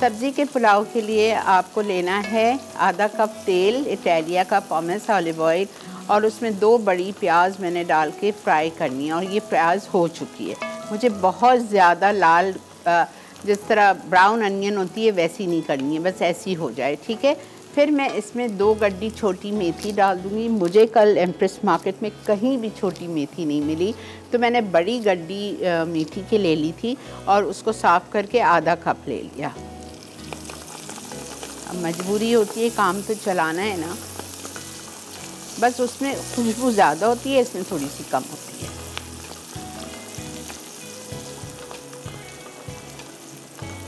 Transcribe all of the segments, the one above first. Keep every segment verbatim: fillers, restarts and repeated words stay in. सब्ज़ी के पुलाव के लिए आपको लेना है आधा कप तेल, इटालिया का पॉमेस ऑलिव ऑयल, और उसमें दो बड़ी प्याज मैंने डाल के फ्राई करनी है। और ये प्याज हो चुकी है, मुझे बहुत ज़्यादा लाल जिस तरह ब्राउन अनियन होती है वैसी नहीं करनी है, बस ऐसी हो जाए, ठीक है। फिर मैं इसमें दो गड्डी छोटी मेथी डाल दूँगी। मुझे कल एम्प्रेस मार्केट में कहीं भी छोटी मेथी नहीं मिली, तो मैंने बड़ी गड्डी मेथी की ले ली थी और उसको साफ़ करके आधा कप ले लिया। मजबूरी होती है, काम तो चलाना है ना। बस उसमें खुशबू ज़्यादा होती है, इसमें थोड़ी सी कम होती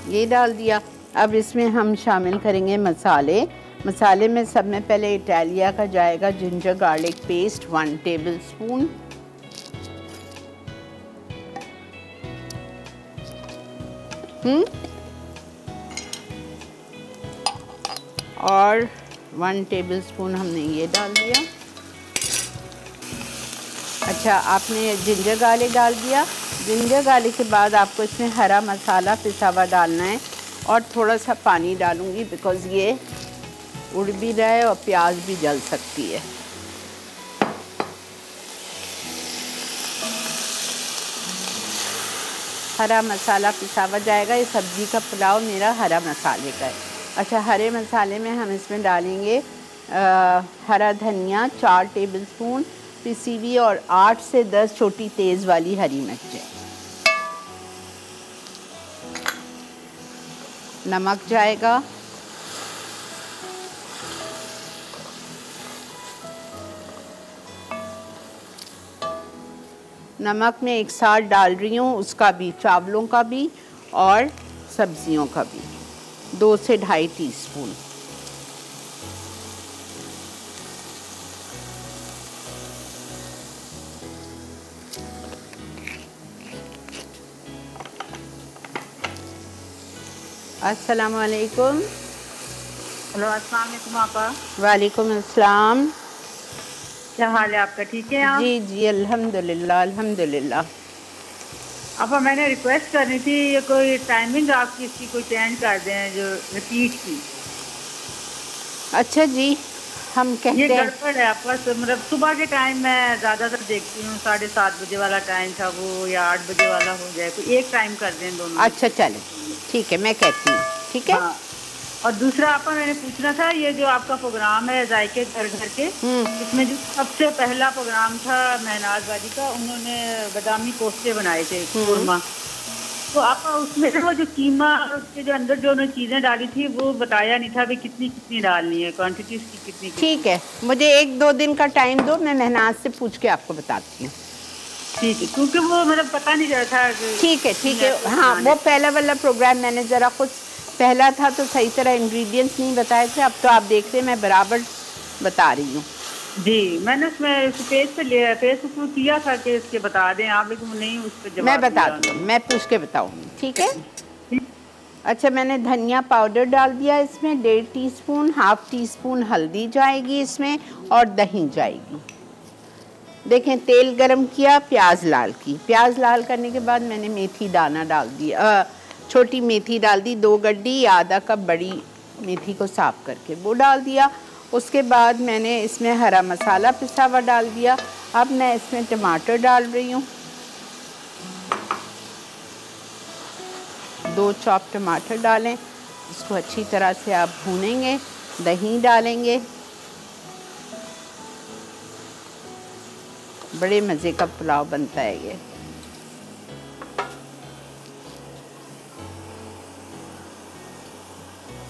है। ये डाल दिया। अब इसमें हम शामिल करेंगे मसाले। मसाले में सब में पहले इटालिया का जाएगा ginger garlic paste one tablespoon, hmm और वन टेबलस्पून हमने ये डाल दिया। अच्छा, आपने जिंजर गार्लिक डाल दिया। जिंजर गार्लिक के बाद आपको इसमें हरा मसाला पिसा हुआ डालना है, और थोड़ा सा पानी डालूंगी बिकॉज़ ये उड़ भी रहा है और प्याज भी जल सकती है। हरा मसाला पिसा हुआ जाएगा। ये सब्ज़ी का पुलाव मेरा हरा मसाले का है। अच्छा, हरे मसाले में हम इसमें डालेंगे आ, हरा धनिया चार टेबलस्पून, पिसी हुई, और आठ से दस छोटी तेज़ वाली हरी मिर्चें। नमक जाएगा, नमक मैं एक साथ डाल रही हूँ, उसका भी, चावलों का भी और सब्जियों का भी, दो से ढाई टीस्पून। अस्सलाम वालेकुम। हेलो, अस्सलाम वालेकुम आपा। वालेकुम अस्सलाम। क्या हाल है आपका, ठीक है आप? जी जी, अल्हम्दुलिल्लाह अल्हम्दुलिल्लाह। अब मैंने रिक्वेस्ट करनी थी, ये कोई टाइमिंग आपकी इसकी कोई चेंज कर दें, जो रिपीट की। अच्छा जी, हम कहते ये हैं गड़बड़ है आपका। मतलब सुबह के टाइम मैं ज़्यादातर देखती हूँ, साढ़े सात बजे वाला टाइम था वो, या आठ बजे वाला हो जाए, कोई एक टाइम कर दें दोनों। अच्छा चले, ठीक है, मैं कहती हूँ, ठीक है। हाँ। और दूसरा आपका मैंने पूछना था, ये जो आपका प्रोग्राम है जायके घर घर के, इसमें जो सबसे पहला प्रोग्राम था महनाज वाली का, उन्होंने बादामी कोफ्ते बनाए थे कोरमा, तो आपका उसमें वो जो कीमा और उसके जो अंदर जो उन्होंने चीज़ें डाली थी वो बताया नहीं था, भाई कितनी कितनी डालनी है, क्वान्टिटी उसकी कितनी। ठीक है, मुझे एक दो दिन का टाइम दो, मैं महनाज से पूछ के आपको बताती हूँ, ठीक है, क्योंकि वो मतलब पता नहीं चला था। ठीक है ठीक है, हाँ, वो पहला वाला प्रोग्राम मैंने ज़रा कुछ पहला था तो सही तरह इंग्रेडिएंट्स नहीं बताए थे, अब तो आप देख रहे मैं बराबर बता रही हूँ। जी, मैंने उसमें पेज पे लिया, पेज पे किया था कि इसके बता दें आप, लेकिन नहीं उस पे जवाब मैं बता दूँ, मैं पूछ के बताऊँगी, ठीक है। अच्छा, मैंने धनिया पाउडर डाल दिया इसमें डेढ़ टीस्पून, हाफ टी स्पून हल्दी जाएगी इसमें, और दही जाएगी। देखें, तेल गर्म किया, प्याज लाल की, प्याज लाल करने के बाद मैंने मेथी दाना डाल दिया, छोटी मेथी डाल दी दो गड्डी, आधा कप बड़ी मेथी को साफ करके वो डाल दिया। उसके बाद मैंने इसमें हरा मसाला पिसा हुआ डाल दिया। अब मैं इसमें टमाटर डाल रही हूँ, दो चॉप टमाटर डालें, इसको अच्छी तरह से आप भूनेंगे। दही डालेंगे, बड़े मज़े का पुलाव बनता है ये।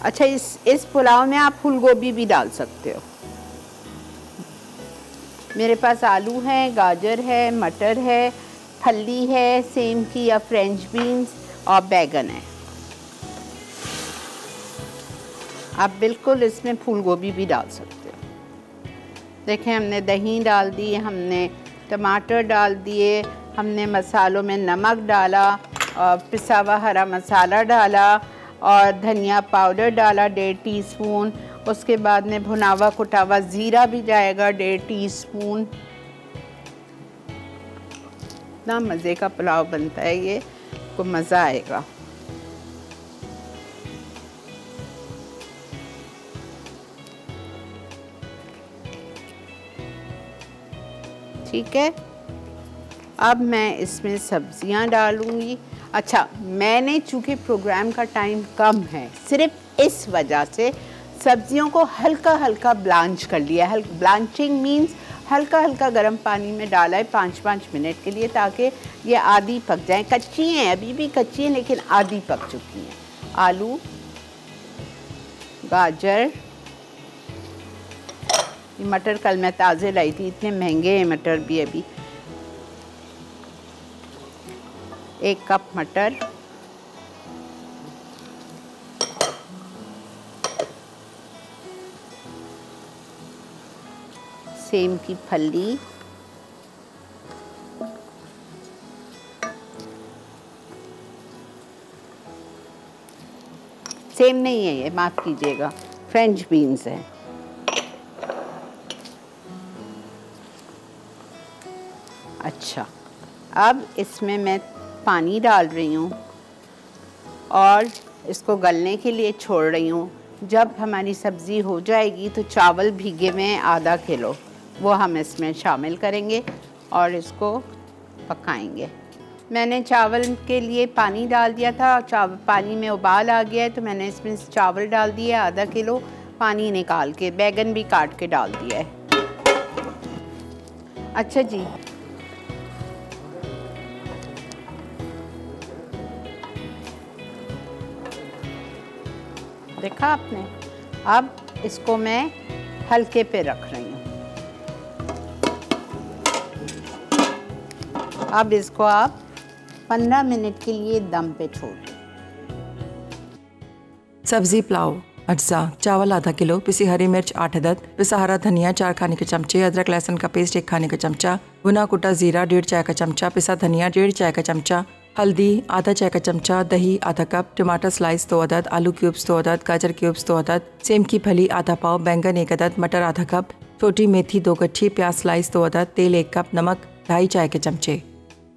अच्छा, इस इस पुलाव में आप फूल गोभी भी डाल सकते हो। मेरे पास आलू हैं, गाजर है, मटर है, फली है, सेम की या फ्रेंच बीन्स, और बैगन है। आप बिल्कुल इसमें फूल गोभी भी डाल सकते हो। देखें, हमने दही डाल दी, हमने टमाटर डाल दिए, हमने मसालों में नमक डाला, और पिसा हुआ हरा मसाला डाला, और धनिया पाउडर डाला डेढ़ टीस्पून, उसके बाद में भुनावा कुटावा ज़ीरा भी जाएगा डेढ़ टीस्पून। इतना मज़े का पुलाव बनता है ये, आपको मज़ा आएगा। ठीक है, अब मैं इसमें सब्जियां डालूंगी। अच्छा, मैंने चूँकि प्रोग्राम का टाइम कम है, सिर्फ इस वजह से सब्जियों को हल्का हल्का ब्लांच कर लिया है। ब्लांचिंग मीन्स हल्का हल्का गर्म पानी में डाला है पाँच पाँच मिनट के लिए, ताकि ये आधी पक जाएं। कच्ची हैं, अभी भी कच्ची हैं, लेकिन आधी पक चुकी हैं। आलू, गाजर, ये मटर कल मैं ताज़े लाई थी, इतने महंगे हैं मटर भी। अभी एक कप मटर, सेम की फली, सेम नहीं है ये, माफ कीजिएगा, फ्रेंच बीन्स है। अच्छा, अब इसमें मैं पानी डाल रही हूँ और इसको गलने के लिए छोड़ रही हूँ। जब हमारी सब्ज़ी हो जाएगी तो चावल भीगे में आधा किलो वो हम इसमें शामिल करेंगे और इसको पकाएंगे। मैंने चावल के लिए पानी डाल दिया था, चावल पानी में उबाल आ गया है तो मैंने इसमें चावल डाल दिए आधा किलो, पानी निकाल के बैगन भी काट के डाल दिया है। अच्छा जी, देखा आपने, अब इसको मैं हल्के पे रख रही हूँ। अब इसको आप पंद्रह मिनट के लिए दम पे छोड़ दें। सब्जी पुलाव अज्जा, चावल आधा किलो, पिसी हरी मिर्च आठ अदद, पिसा हरा धनिया चार खाने के चमचे, अदरक लहसुन का पेस्ट एक खाने का चमचा, भुना कुटा जीरा डेढ़ चाय का चमचा, पिसा धनिया डेढ़ चाय का चमचा, हल्दी आधा चाय का चमचा, दही आधा कप, टमाटर स्लाइस दो अदद, आलू क्यूब्स दो अदद, गाजर क्यूब्स दो अदद, सेम की फली आधा पाव, बैंगन एक अदद, मटर आधा कप, छोटी मेथी दो गट्ठी, प्याज स्लाइस दो अदद, तेल एक कप, नमक ढाई चाय के चमचे।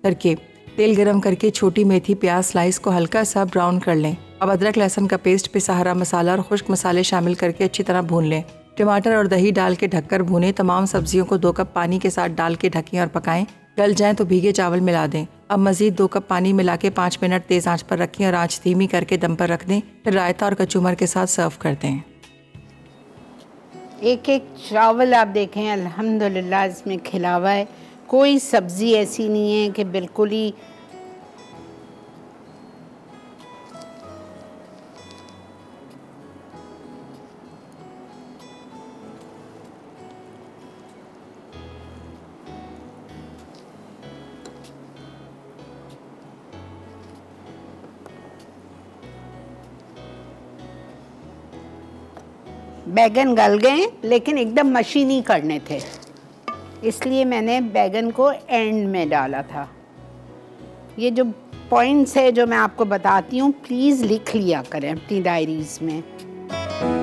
तरकीब, तेल गरम करके छोटी मेथी प्याज स्लाइस को हल्का सा ब्राउन कर लें। अब अदरक लहसुन का पेस्ट, पिसा हरा मसाला और खुश्क मसाले शामिल करके अच्छी तरह भून लें। टमाटर और दही डाल के ढककर भूनें। तमाम सब्जियों को दो कप पानी के साथ डाल के ढकें और पकाएं। गल जाएं तो भीगे चावल मिला दें। अब मजीद दो कप पानी मिला के पाँच मिनट तेज आंच पर रखें और आंच धीमी करके दम पर रख दें। फिर रायता और कचूमर के साथ सर्व कर दें। एक एक चावल आप देखें, अल्हम्दुलिल्लाह इसमें खिलावा है। कोई सब्जी ऐसी नहीं है कि बिल्कुल ही बैगन गल गए, लेकिन एकदम मशीनी करने थे, इसलिए मैंने बैगन को एंड में डाला था। ये जो पॉइंट्स है जो मैं आपको बताती हूँ, प्लीज़ लिख लिया करें अपनी डायरीज़ में।